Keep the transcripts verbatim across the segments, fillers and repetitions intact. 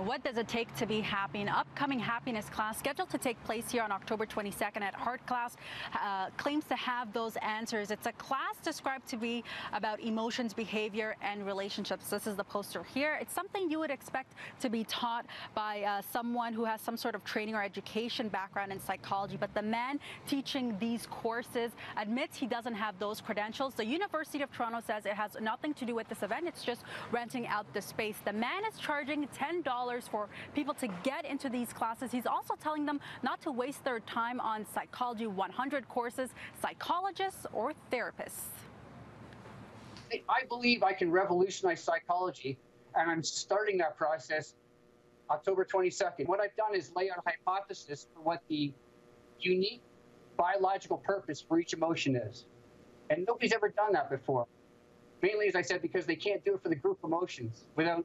And what does it take to be happy? An upcoming happiness class scheduled to take place here on October twenty-second at Heart Class uh, claims to have those answers. It's a class described to be about emotions, behavior, and relationships. This is the poster here. It's something you would expect to be taught by uh, someone who has some sort of training or education background in psychology. But the man teaching these courses admits he doesn't have those credentials. The University of Toronto says it has nothing to do with this event. It's just renting out the space. The man is charging ten dollars for people to get into these classes. He's also telling them not to waste their time on Psychology one hundred courses, psychologists or therapists. I believe I can revolutionize psychology, and I'm starting that process October twenty-second. What I've done is lay out a hypothesis for what the unique biological purpose for each emotion is. And nobody's ever done that before. Mainly, as I said, because they can't do it for the group emotions without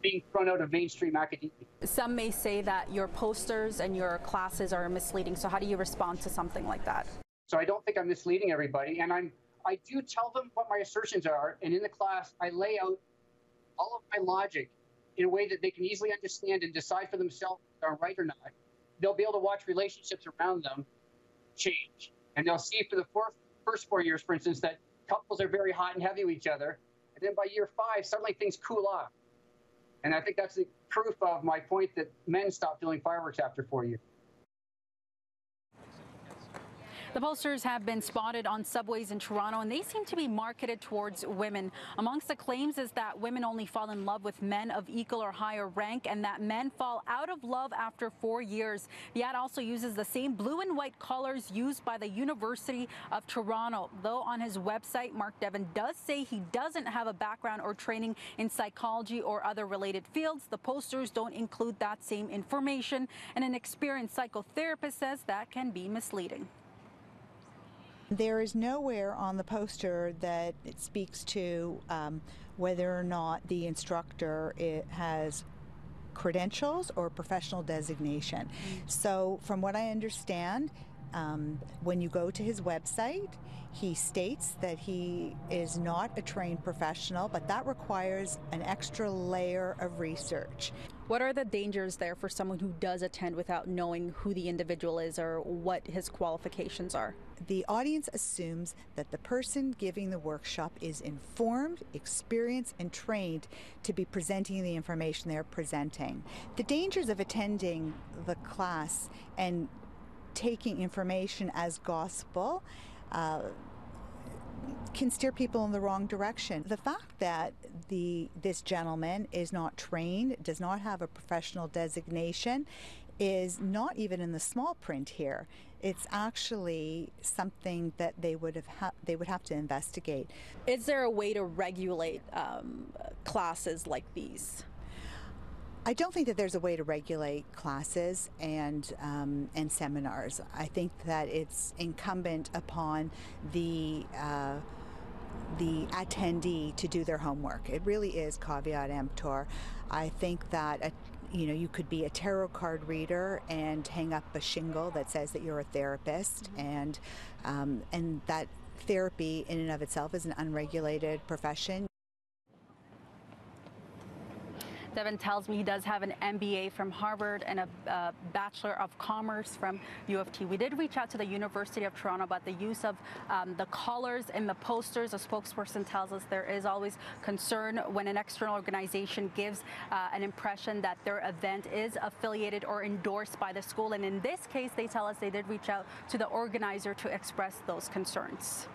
being thrown out of mainstream academia. Some may say that your posters and your classes are misleading. So how do you respond to something like that? So I don't think I'm misleading everybody. And I'm, I do tell them what my assertions are. And in the class, I lay out all of my logic in a way that they can easily understand and decide for themselves if they're right or not. They'll be able to watch relationships around them change. And they'll see for the four, first four years, for instance, that couples are very hot and heavy with each other. And then by year five, suddenly things cool off. And I think that's the proof of my point that men stop doing fireworks after four years. The posters have been spotted on subways in Toronto, and they seem to be marketed towards women. Amongst the claims is that women only fall in love with men of equal or higher rank, and that men fall out of love after four years. The ad also uses the same blue and white collars used by the University of Toronto. Though on his website, Mark Devon does say he doesn't have a background or training in psychology or other related fields. The posters don't include that same information, and an experienced psychotherapist says that can be misleading. There is nowhere on the poster that it speaks to um, whether or not the instructor it has credentials or professional designation. So from what I understand, um, when you go to his website, he states that he is not a trained professional, but that requires an extra layer of research. What are the dangers there for someone who does attend without knowing who the individual is or what his qualifications are? The audience assumes that the person giving the workshop is informed, experienced, and trained to be presenting the information they're presenting. The dangers of attending the class and taking information as gospel uh, can steer people in the wrong direction. The fact that the this gentleman is not trained, does not have a professional designation, is not even in the small print here. It's actually something that they would have ha they would have to investigate. Is there a way to regulate um, classes like these? I don't think that there's a way to regulate classes and um, and seminars. I think that it's incumbent upon the uh, the attendee to do their homework. It really is caveat emptor. I think that a, you know you could be a tarot card reader and hang up a shingle that says that you're a therapist, mm-hmm. and um, and that therapy in and of itself is an unregulated profession. Devon tells me he does have an M B A from Harvard and a uh, Bachelor of Commerce from U of T. We did reach out to the University of Toronto about the use of um, the collars and the posters. A spokesperson tells us there is always concern when an external organization gives uh, an impression that their event is affiliated or endorsed by the school. And in this case, they tell us they did reach out to the organizer to express those concerns.